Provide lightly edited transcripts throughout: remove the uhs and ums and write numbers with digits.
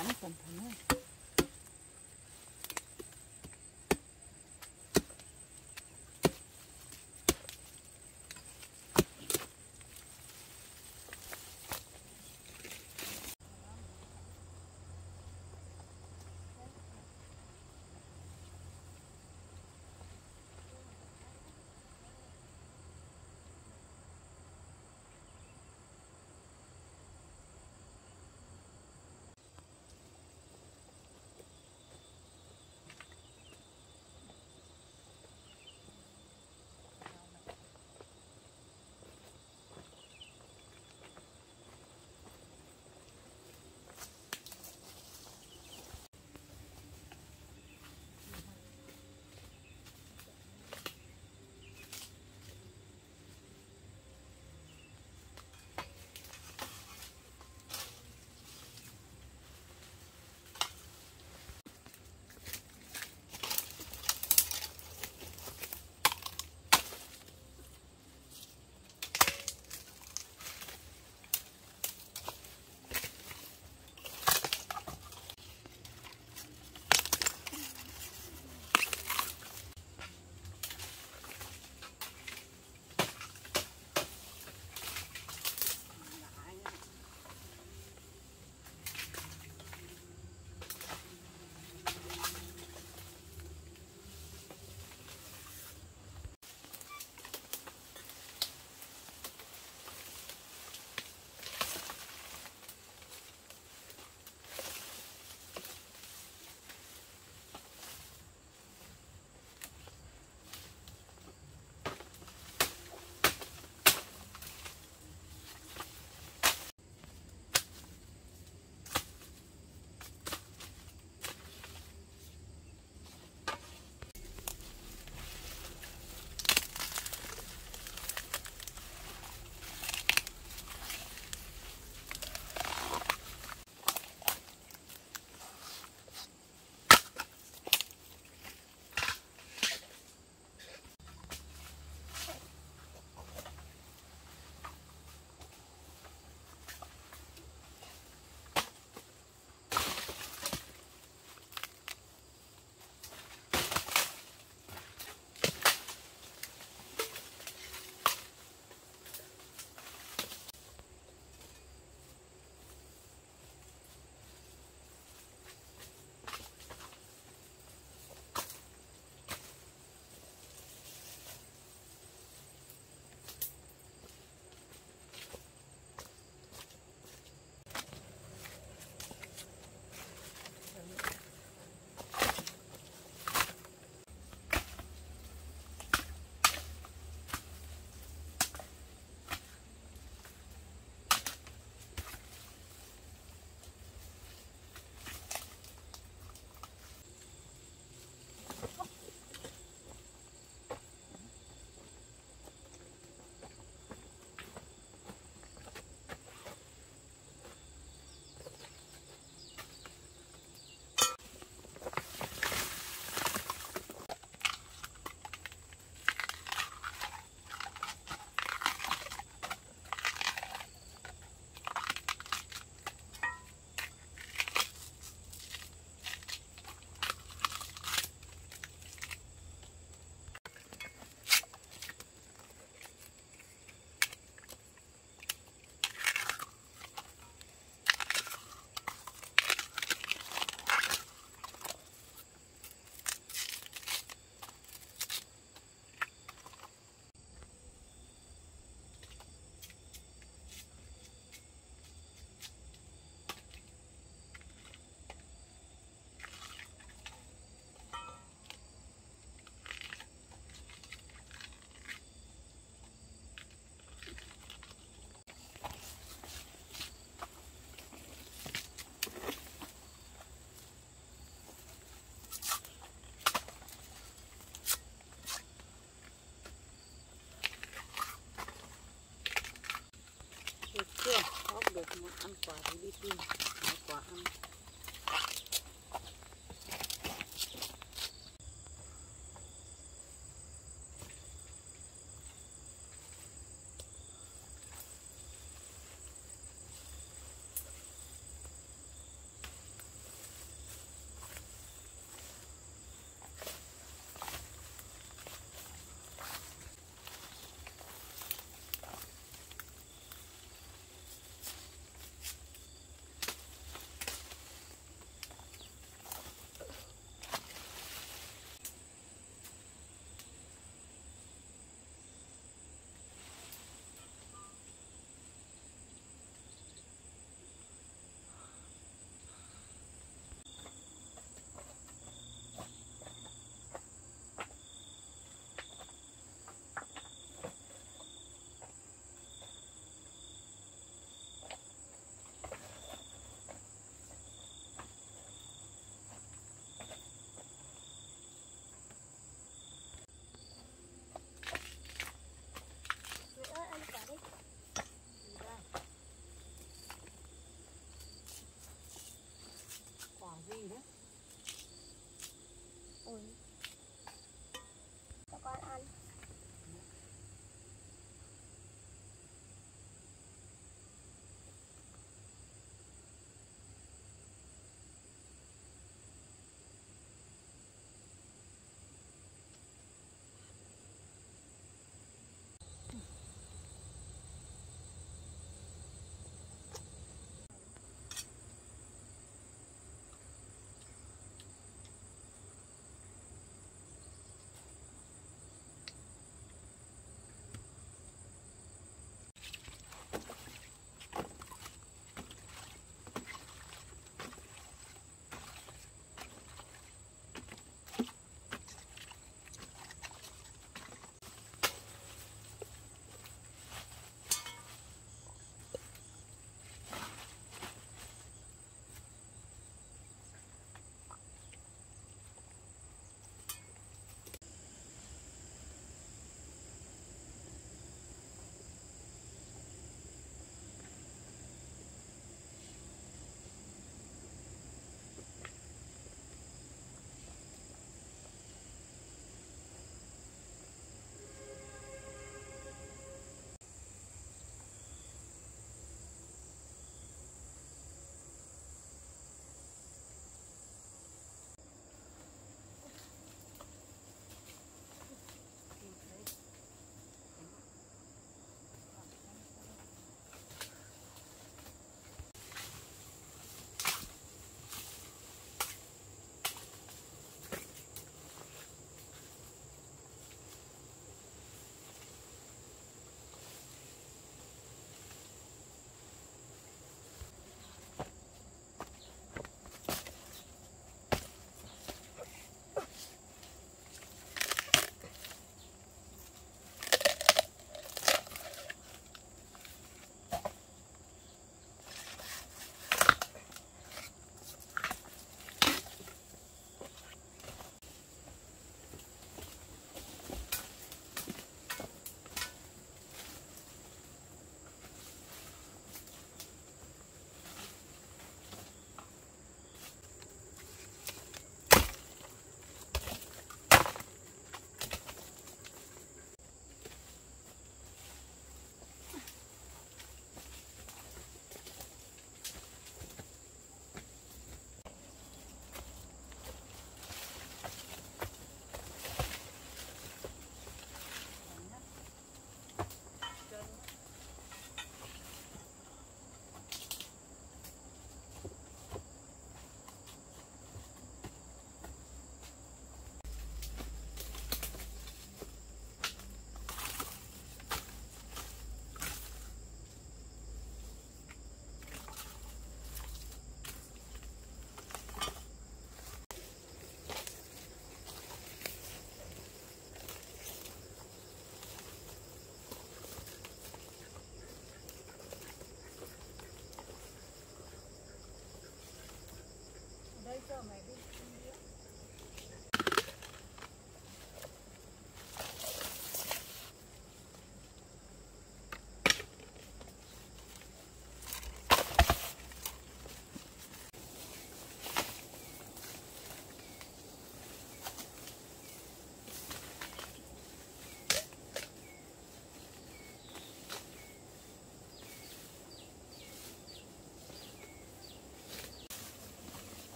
Jonathan from there. Không được muốn ăn quả thì đi tìm quả ăn.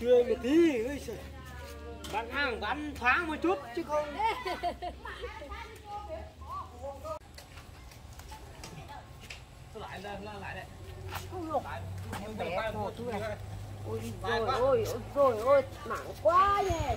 Chơi một tí, bán hàng bán thoáng một chút chứ không. Lại đây, lại đây. Em bé một chút này. Ôi rồi, ôi rồi, ôi nặng quá nhỉ.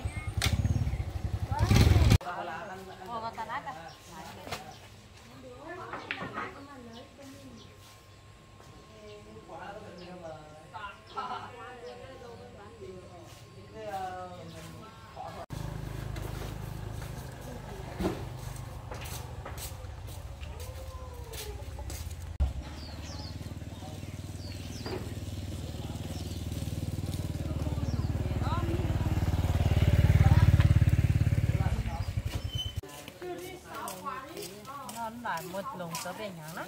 Một lồng tớ về nhà lắm.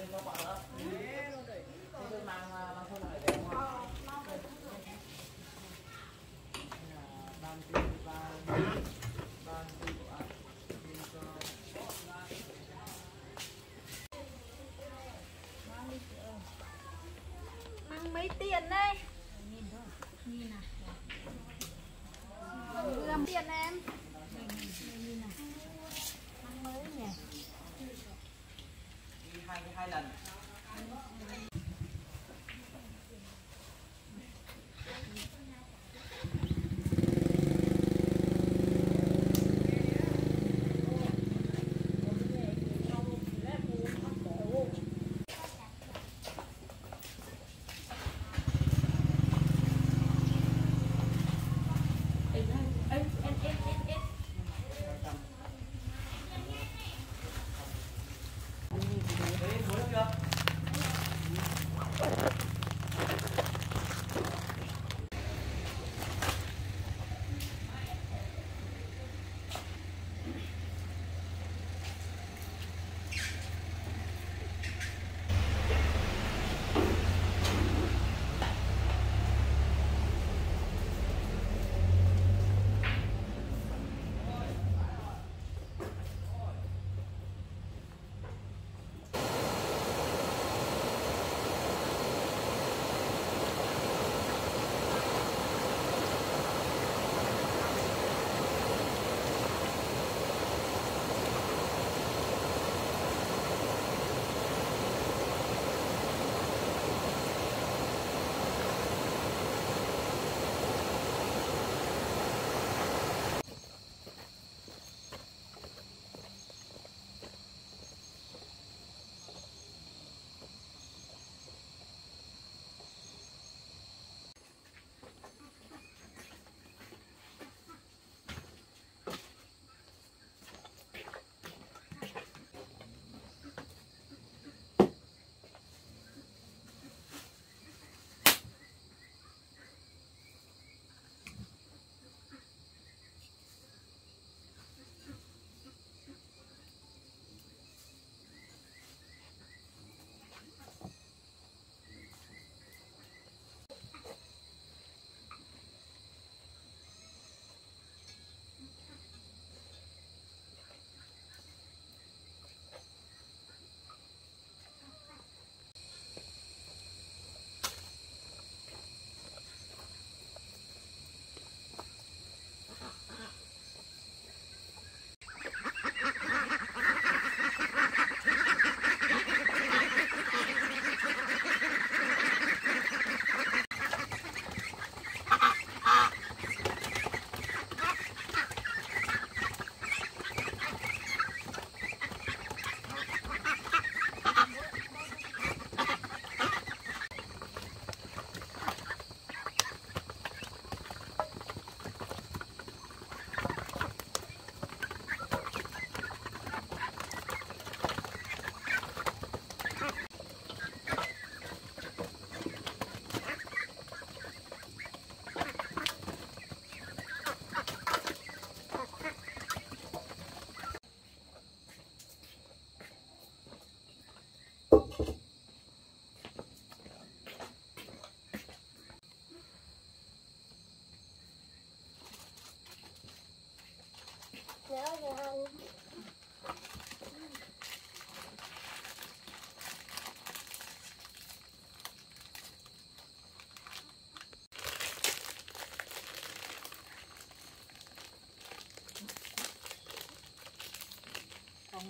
Mang mấy tiền đây? Làm tiền em. Mang mới nhỉ? Hai lần. Hãy subscribe cho kênh Ghiền Mì Gõ để không bỏ lỡ những video hấp dẫn.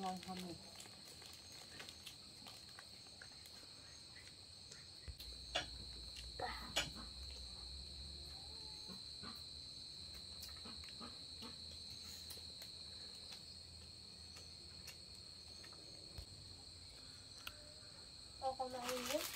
long hammer. Kalau ini